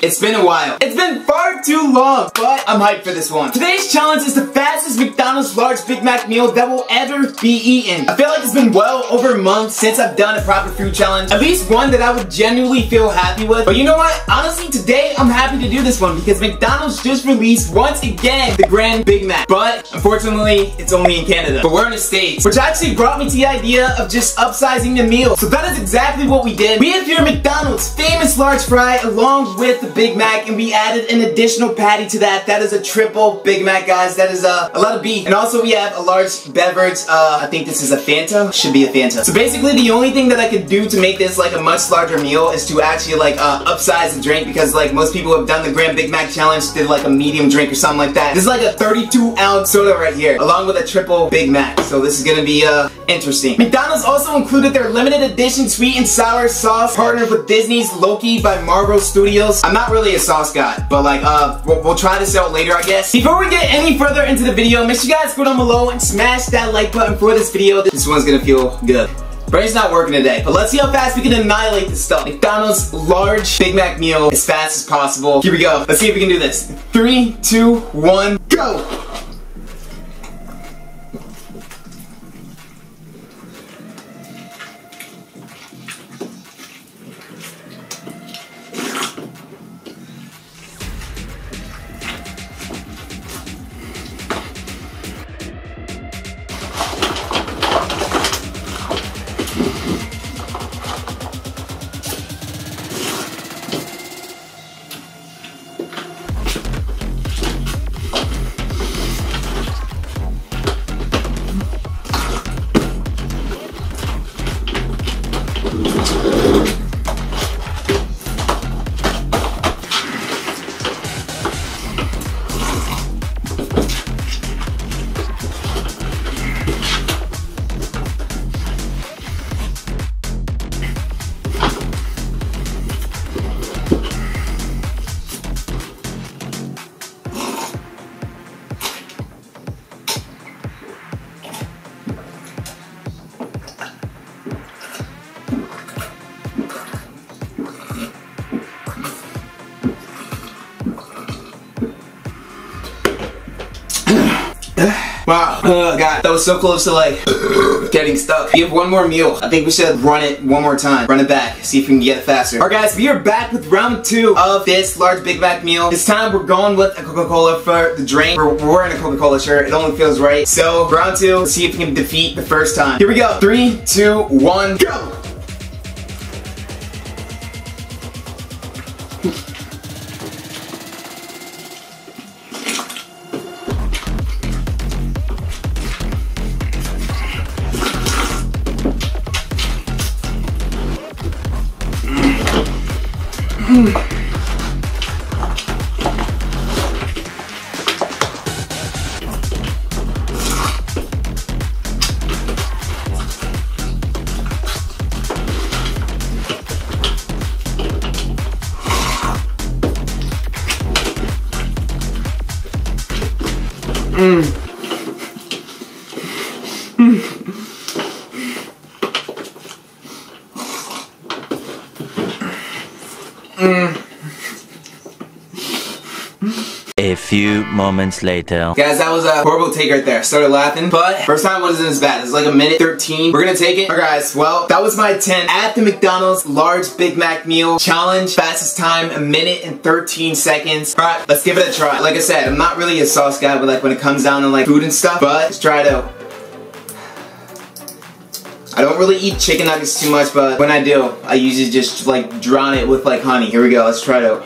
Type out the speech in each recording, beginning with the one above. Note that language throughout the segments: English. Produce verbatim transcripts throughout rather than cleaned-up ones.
It's been a while. It's been far too long, but I'm hyped for this one. Today's challenge is the fastest McDonald's large Big Mac meal that will ever be eaten. I feel like it's been well over a month since I've done a proper food challenge, at least one that I would genuinely feel happy with. But you know what? Honestly, today I'm happy to do this one because McDonald's just released once again the Grand Big Mac. But unfortunately, it's only in Canada. But we're in the States, which actually brought me to the idea of just upsizing the meal. So that is exactly what we did. We have here McDonald's famous large fry along with the Big Mac, and we added an additional patty to that. That is a triple Big Mac, guys. That is uh, a lot of beef. And also we have a large beverage. Uh, I think this is a Fanta. Should be a Fanta. So basically the only thing that I could do to make this like a much larger meal is to actually like uh, upsize the drink, because like most people have done the Grand Big Mac challenge did like a medium drink or something like that. This is like a thirty-two ounce soda right here along with a triple Big Mac. So this is gonna be uh, interesting. McDonald's also included their limited edition sweet and sour sauce partnered with Disney's Loki by Marvel Studios. I'm not really a sauce guy, but like uh, we'll, we'll try this out later, I guess. Before we get any further into the video, make sure you guys go down below and smash that like button for this video. This one's gonna feel good. Brain's not working today, but let's see how fast we can annihilate this stuff. McDonald's large Big Mac meal as fast as possible. Here we go. Let's see if we can do this. Three, two, one, go! Wow, oh god, that was so close to like getting stuck. We have one more meal. I think we should run it one more time. Run it back, see if we can get it faster. Alright guys, we are back with round two of this large Big Mac meal. This time we're going with a Coca-Cola for the drink. We're wearing a Coca-Cola shirt, it only feels right. So, round two, see if we can defeat the first time. Here we go, three, two, one, go! Mm. Mm. Mm. A few moments later. Guys, that was a horrible take right there. Started laughing, but first time wasn't as bad. It's like a minute thirteen. We're gonna take it. Alright guys, well, that was my attempt at the McDonald's large Big Mac meal challenge. Fastest time, a minute and thirteen seconds. Alright, let's give it a try. Like I said, I'm not really a sauce guy, but like when it comes down to like food and stuff, but let's try it out. I don't really eat chicken nuggets too much, but when I do, I usually just like drown it with like honey. Here we go, let's try it out.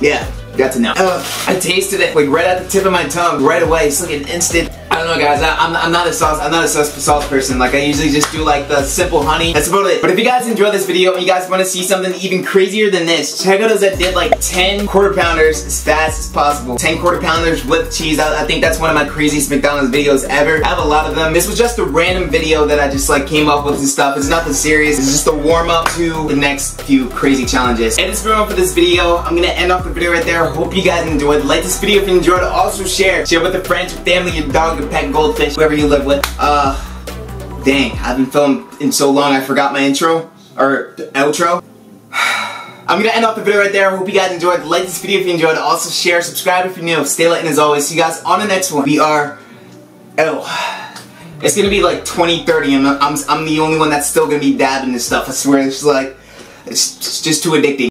Yeah, got to know. Uh, I tasted it like right at the tip of my tongue right away. It's like an instant. I don't know, guys. I, I'm, I'm not a sauce. I'm not a sauce, sauce person. Like I usually just do like the simple honey. That's about it. But if you guys enjoyed this video and you guys want to see something even crazier than this, check out those that did like ten quarter pounders as fast as possible. ten quarter pounders with cheese. I, I think that's one of my craziest McDonald's videos ever. I have a lot of them. This was just a random video that I just like came up with and stuff. It's nothing serious. It's just a warm up to the next few crazy challenges. And it's been all for this video. I'm gonna end off the video right there. Hope you guys enjoyed. Like this video if you enjoyed. Also share. Share with your friends, your family, your dog, your pet, goldfish, whoever you live with. Uh, dang, I've been filming in so long I forgot my intro. or the outro. I'm gonna end off the video right there. I hope you guys enjoyed. Like this video if you enjoyed. Also share, subscribe if you're new. Stay lit, and as always, see you guys on the next one. We are oh, it's gonna be like twenty thirty, and I'm, I'm, I'm the only one that's still gonna be dabbing this stuff. I swear, it's like, it's just too addicting.